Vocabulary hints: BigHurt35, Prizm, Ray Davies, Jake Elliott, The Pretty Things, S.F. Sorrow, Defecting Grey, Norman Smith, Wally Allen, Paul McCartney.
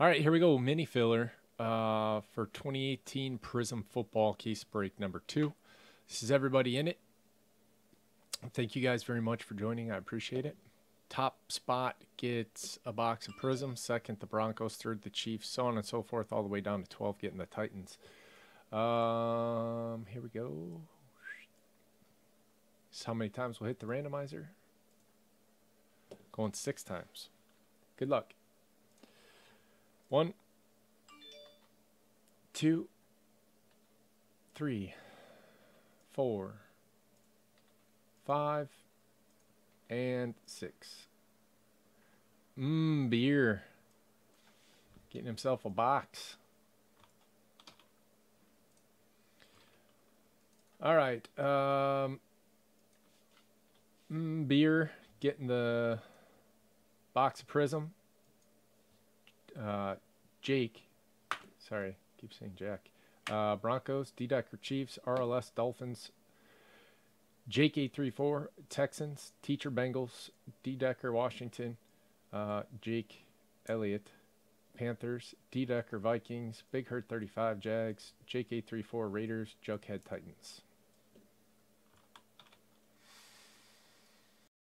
All right, here we go. Mini filler for 2018 Prizm football case break number 2. This is everybody in it. Thank you guys very much for joining. I appreciate it. Top spot gets a box of Prizm, second the Broncos, third the Chiefs, so on and so forth, all the way down to 12 getting the Titans. Here we go. This is how many times we'll hit the randomizer. Going 6 times. Good luck. 1, 2, 3, 4, 5, and 6. Beer. Getting himself a box. All right. Beer getting the box of Prizm. Jake. Sorry, keep saying Jack. Broncos, D-Decker Chiefs, RLS Dolphins, Jake 834 Texans, Teacher Bengals, D-Decker Washington, Jake Elliott Panthers, D-Decker Vikings, BigHurt35 Jags, Jake 834 Raiders, Jughead Titans.